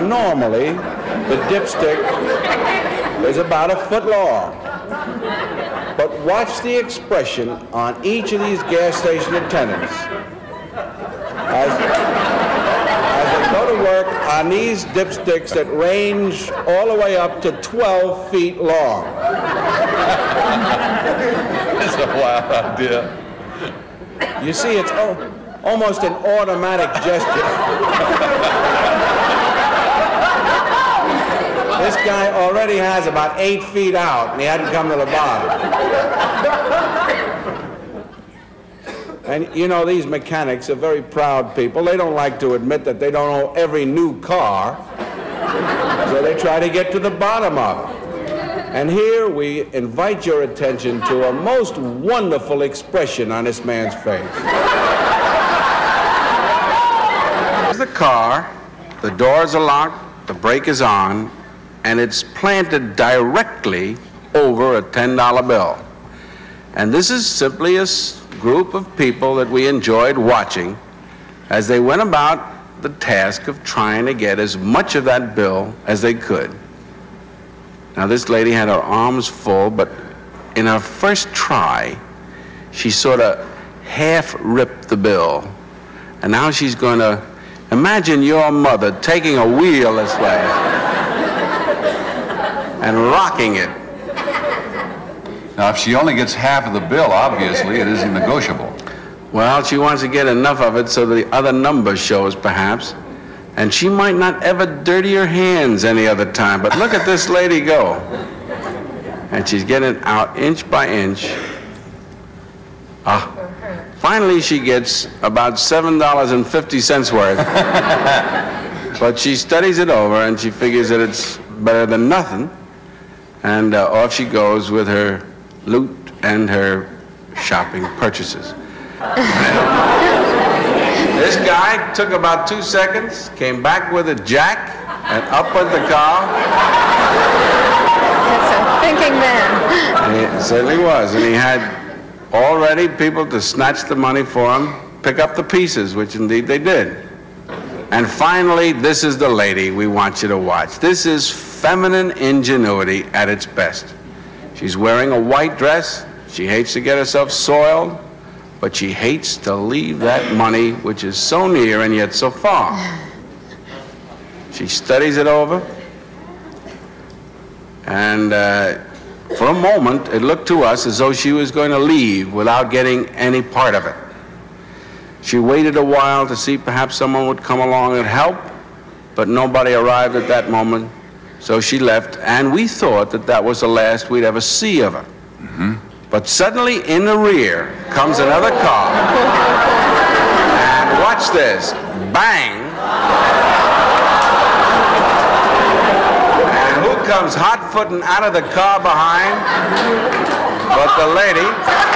Now, normally, the dipstick is about a foot long. But watch the expression on each of these gas station attendants. As they go to work on these dipsticks that range all the way up to 12 feet long. That's a wild idea. You see, it's almost an automatic gesture. This guy already has about 8 feet out, and he hadn't come to the bottom. And you know, these mechanics are very proud people. They don't like to admit that they don't own every new car, so they try to get to the bottom of it. And here we invite your attention to a most wonderful expression on this man's face. Here's the car, the doors are locked, the brake is on, and it's planted directly over a $10 bill. And this is simply a group of people that we enjoyed watching as they went about the task of trying to get as much of that bill as they could. Now, this lady had her arms full, but in her first try, she sort of half ripped the bill. And now she's going to imagine your mother taking a wheel this way and rocking it. Now, if she only gets half of the bill, obviously it isn't negotiable. Well, she wants to get enough of it so the other number shows, perhaps. And she might not ever dirty her hands any other time, but look at this lady go. And she's getting out inch by inch. Ah, finally she gets about $7.50 worth. But she studies it over and she figures that it's better than nothing. And off she goes with her loot and her shopping purchases. This guy took about 2 seconds, came back with a jack, and up with the car. That's a thinking man. He certainly was. And he had already people to snatch the money for him, pick up the pieces, which indeed they did. And finally, this is the lady we want you to watch. This is feminine ingenuity at its best. She's wearing a white dress. She hates to get herself soiled, but she hates to leave that money, which is so near and yet so far. She studies it over, and for a moment, it looked to us as though she was going to leave without getting any part of it. She waited a while to see perhaps someone would come along and help, but nobody arrived at that moment, so she left, and we thought that that was the last we'd ever see of her. Mm-hmm. But suddenly, in the rear, comes another car, and watch this, bang! And who comes hot-footing out of the car behind but the lady?